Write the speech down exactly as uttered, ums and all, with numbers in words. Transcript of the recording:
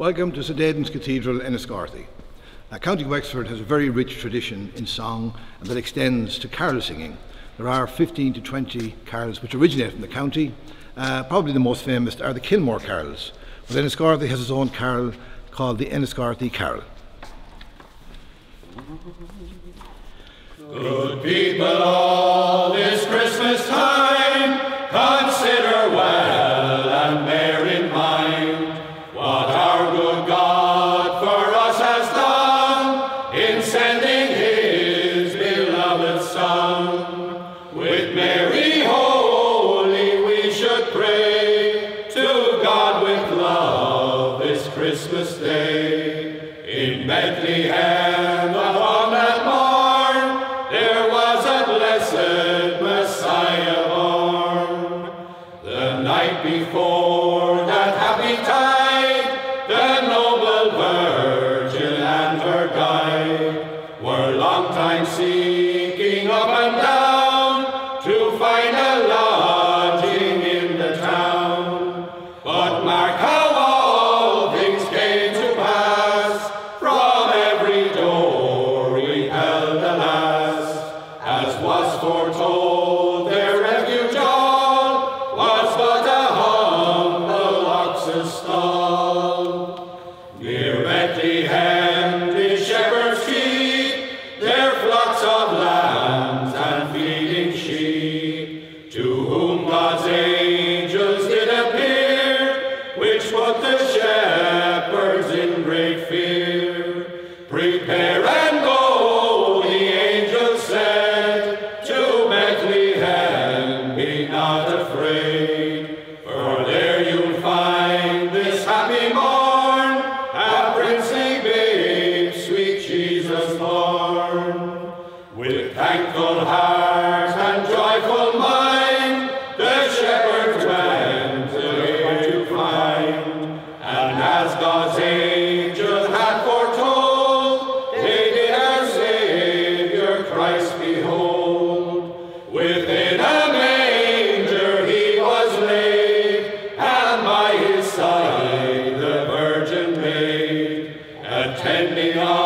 Welcome to Saint Aidan's Cathedral, Enniscorthy. Now, County Wexford has a very rich tradition in song, and that extends to carol singing. There are fifteen to twenty carols which originate from the county. Uh, probably the most famous are the Kilmore carols, but Enniscorthy has its own carol called the Enniscorthy Carol. Good people, all this Christmas time, consider well and bear in mind what our good God for us has done in sending His beloved Son. With Mary holy we should pray to God with love this Christmas day. In Bethlehem upon that morn, there was a blessed Messiah born. The night before that happy tide, the noble Virgin and her guide were long time seeking up and down to find a lodging in the town. But mark how all things came to pass. Was foretold their refuge all was but a humble ox's stall. Near Bethlehem the shepherds keep their flocks of lambs and feeding sheep, to whom God's angels did appear, which put the shepherds in great fear. Prepare and go, not afraid, for there you'll find this happy morn, a princely babe, sweet Jesus born. With thankful heart and joyful mind, the shepherds went away to find, and as God's angel had foretold, they did our Savior Christ behold. Within a attending on.